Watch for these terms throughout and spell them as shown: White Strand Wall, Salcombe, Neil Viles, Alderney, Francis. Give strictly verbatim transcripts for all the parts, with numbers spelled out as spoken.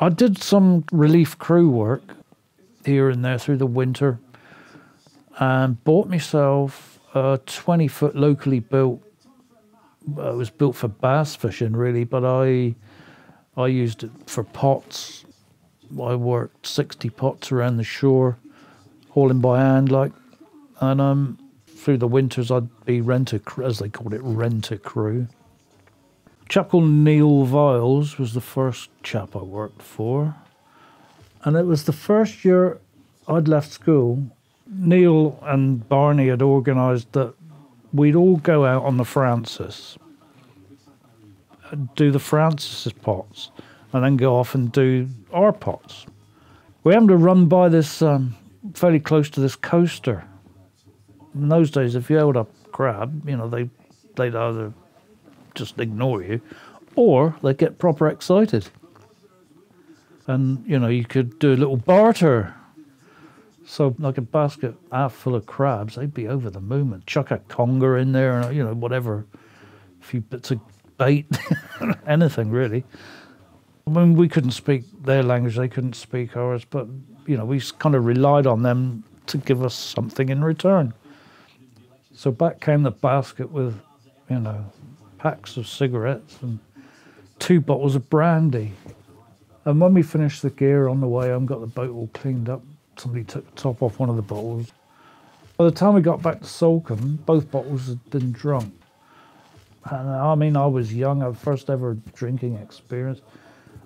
I did some relief crew work here and there through the winter and bought myself a twenty foot locally built, it was built for bass fishing really, but I, I used it for pots. I worked sixty pots around the shore, hauling by hand like, and um, through the winters I'd be rent-a, as they called it, rent-a-crew. A chap called Neil Viles was the first chap I worked for, and it was the first year I'd left school. Neil and Barney had organised that we'd all go out on the Francis, do the Francis's pots, and then go off and do our pots. We happened to run by this, um, fairly close to this coaster. In those days, if you held up a crab, you know, they, they'd either just ignore you, or they'd get proper excited. And, you know, you could do a little barter. So, like a basket half full of crabs, they'd be over the moon and chuck a conger in there and, you know, whatever, a few bits of bait, anything really. I mean, we couldn't speak their language, they couldn't speak ours, but, you know, we kind of relied on them to give us something in return. So back came the basket with, you know, packs of cigarettes and two bottles of brandy. And when we finished the gear on the way home, got the boat all cleaned up, somebody took the top off one of the bottles. By the time we got back to Salcombe, both bottles had been drunk. And I mean, I was young, our first ever drinking experience.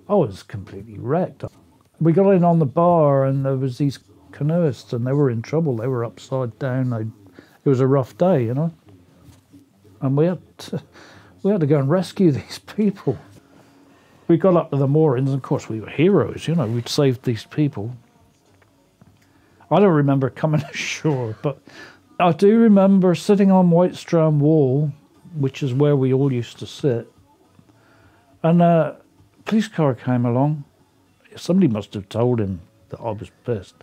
I was completely wrecked. We got in on the bar and there was these canoeists and they were in trouble. They were upside down. They, it was a rough day, you know. And we had, to, we had to go and rescue these people. We got up to the moorings and of course we were heroes, you know, we'd saved these people. I don't remember coming ashore, but I do remember sitting on White Strand Wall, which is where we all used to sit. And uh, a police car came along. Somebody must have told him that I was pissed,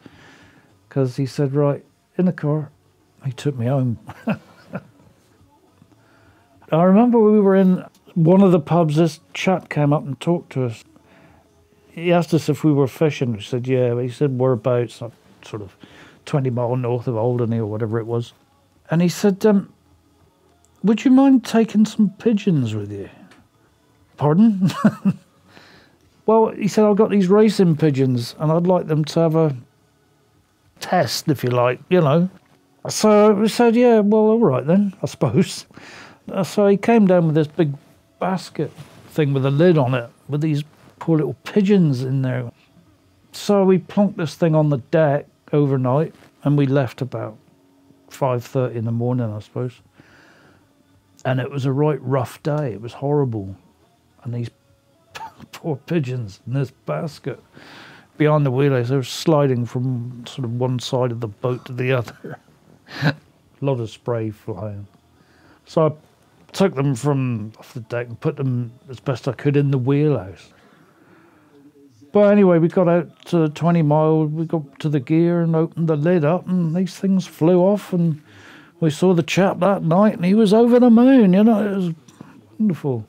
because he said, right, in the car. He took me home. I remember we were in one of the pubs, this chap came up and talked to us. He asked us if we were fishing. We said, yeah. He said, whereabouts? Sort of twenty mile north of Alderney or whatever it was. And he said, um, would you mind taking some pigeons with you? Pardon? Well, he said, I've got these racing pigeons and I'd like them to have a test, if you like, you know. So we said, yeah, well, all right then, I suppose. So he came down with this big basket thing with a lid on it, with these poor little pigeons in there. So we plonked this thing on the deck overnight and we left about five thirty in the morning, I suppose. And it was a right rough day, it was horrible. And these poor pigeons in this basket behind the wheelbase, they were sliding from sort of one side of the boat to the other. A lot of spray flying. So I took them from off the deck and put them as best I could in the wheelhouse. But anyway, we got out to the twenty mile, we got to the gear and opened the lid up and these things flew off and we saw the chap that night and he was over the moon, you know, it was wonderful.